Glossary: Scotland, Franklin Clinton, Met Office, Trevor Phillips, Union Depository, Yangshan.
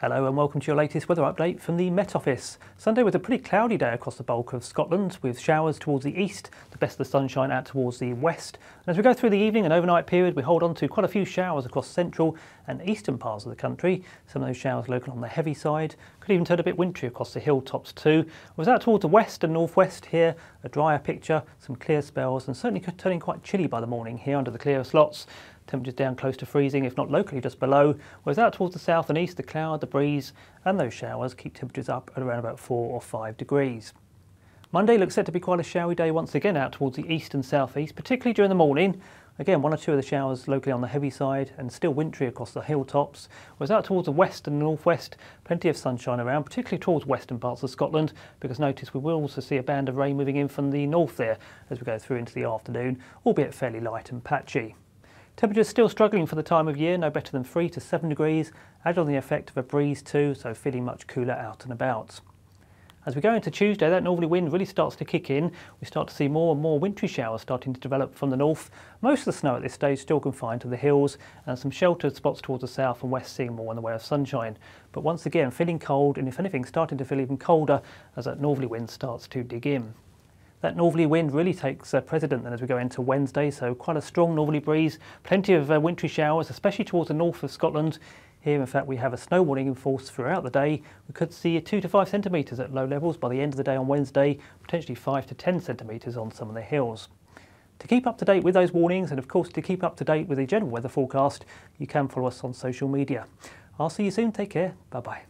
Hello and welcome to your latest weather update from the Met Office. Sunday was a pretty cloudy day across the bulk of Scotland, with showers towards the east, the best of the sunshine out towards the west. And as we go through the evening and overnight period, we hold on to quite a few showers across central and eastern parts of the country. Some of those showers local on the heavy side. Could even turn a bit wintry across the hilltops too. Whereas out towards the west and northwest here, a drier picture, some clear spells, and certainly turning quite chilly by the morning here under the clearer slots. Temperatures down close to freezing, if not locally just below, whereas out towards the south and east, the cloud, the breeze and those showers keep temperatures up at around about 4 or 5 degrees. Monday looks set to be quite a showery day once again out towards the east and southeast, particularly during the morning. Again, one or two of the showers locally on the heavy side and still wintry across the hilltops, whereas out towards the west and northwest, plenty of sunshine around, particularly towards western parts of Scotland, because notice we will also see a band of rain moving in from the north there as we go through into the afternoon, albeit fairly light and patchy. Temperatures still struggling for the time of year, no better than 3 to 7 degrees, added on the effect of a breeze too, so feeling much cooler out and about. As we go into Tuesday, that northerly wind really starts to kick in. We start to see more and more wintry showers starting to develop from the north. Most of the snow at this stage still confined to the hills, and some sheltered spots towards the south and west seeing more in the way of sunshine. But once again, feeling cold, and if anything, starting to feel even colder as that northerly wind starts to dig in. That northerly wind really takes precedent then as we go into Wednesday, so quite a strong northerly breeze, plenty of wintry showers, especially towards the north of Scotland. Here, in fact, we have a snow warning in force throughout the day. We could see 2 to 5 centimetres at low levels by the end of the day on Wednesday, potentially 5 to 10 centimetres on some of the hills. To keep up to date with those warnings, and of course to keep up to date with the general weather forecast, you can follow us on social media. I'll see you soon, take care, bye bye.